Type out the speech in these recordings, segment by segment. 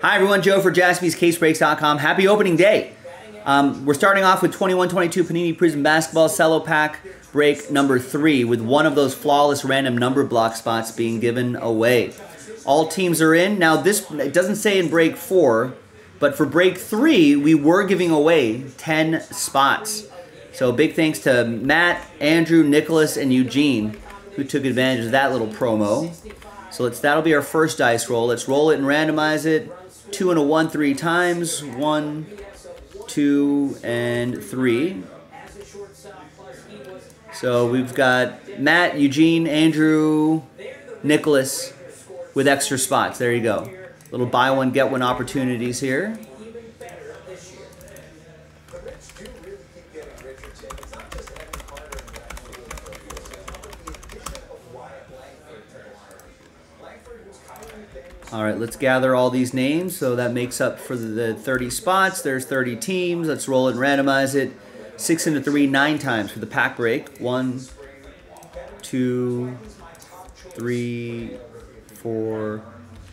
Hi everyone, Joe for Jaspys Case Breaks.com. Happy opening day. We're starting off with 21-22 Panini Prizm Basketball Cello Pack break number 3 with one of those flawless random number block spots being given away. All teams are in. Now this, it doesn't say in break 4, but for break 3 we were giving away 10 spots. So big thanks to Matt, Andrew, Nicholas, and Eugene who took advantage of that little promo. So that'll be our first dice roll. Let's roll it and randomize it. 2 and a 1 3 times. 1, 2, and 3. So we've got Matt, Eugene, Andrew, Nicholas with extra spots. There you go. Little buy one, get one opportunities here. All right, let's gather all these names. So that makes up for the 30 spots. There's 30 teams. Let's roll it and randomize it. 6 and a 3, 9 times for the pack break. 1, 2, 3, 4,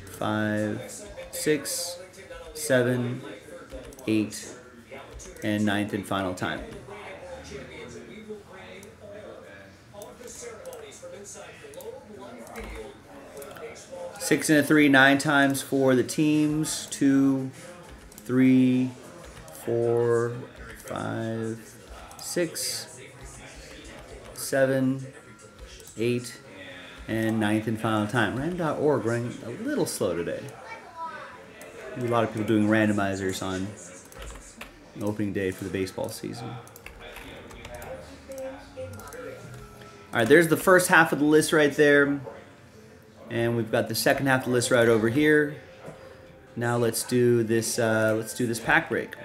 5, 6, 7, 8, and 9th and final time. Six and a three, 9 times for the teams. 2, 3, 4, 5, 6, 7, 8, and 9th and final time. Random.org running a little slow today. A lot of people doing randomizers on opening day for the baseball season. All right, there's the first half of the list right there. And we've got the second half of the list right over here. Now let's do this pack break.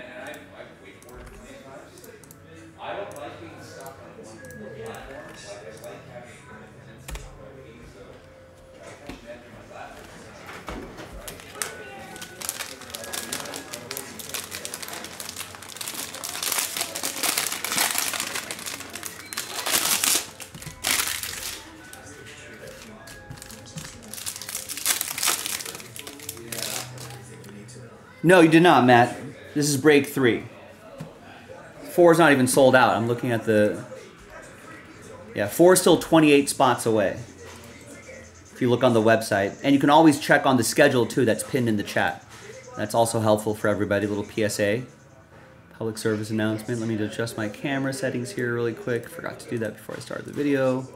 No, you did not, Matt. This is break 3. 4 is not even sold out. I'm looking at the... Yeah, 4 is still 28 spots away, if you look on the website. And you can always check on the schedule, too, that's pinned in the chat. That's also helpful for everybody. A little PSA, public service announcement. Let me adjust my camera settings here really quick. Forgot to do that before I started the video.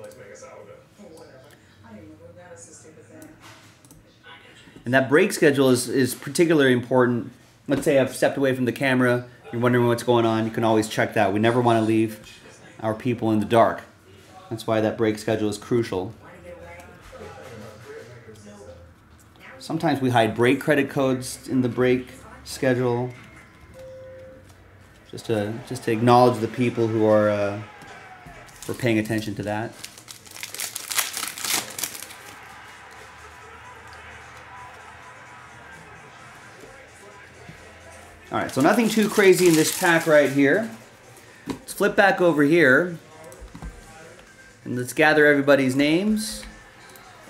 And that break schedule is particularly important. Let's say I've stepped away from the camera. You're wondering what's going on. You can always check that. We never want to leave our people in the dark. That's why that break schedule is crucial. Sometimes we hide break credit codes in the break schedule, just to acknowledge the people who are paying attention to that. All right, so nothing too crazy in this pack right here. Let's flip back over here, and let's gather everybody's names.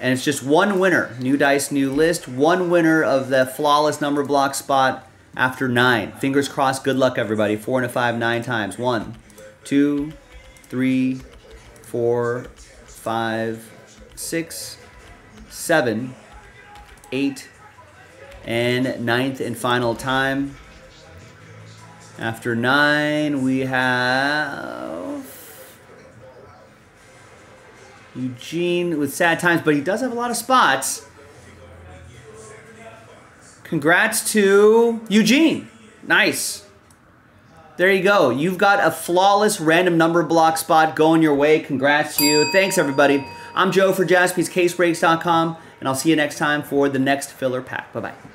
And it's just one winner. New dice, new list. One winner of the flawless number block spot after 9. Fingers crossed. Good luck, everybody. 4 and a 5, 9 times. 1, 2, 3, 4, 5, 6, 7, 8, and 9th and final time. After 9, we have Eugene with sad times, but he does have a lot of spots. Congrats to Eugene. Nice. There you go. You've got a flawless random number block spot going your way. Congrats to you. Thanks, everybody. I'm Joe for JaspysCaseBreaks.com, and I'll see you next time for the next filler pack. Bye-bye.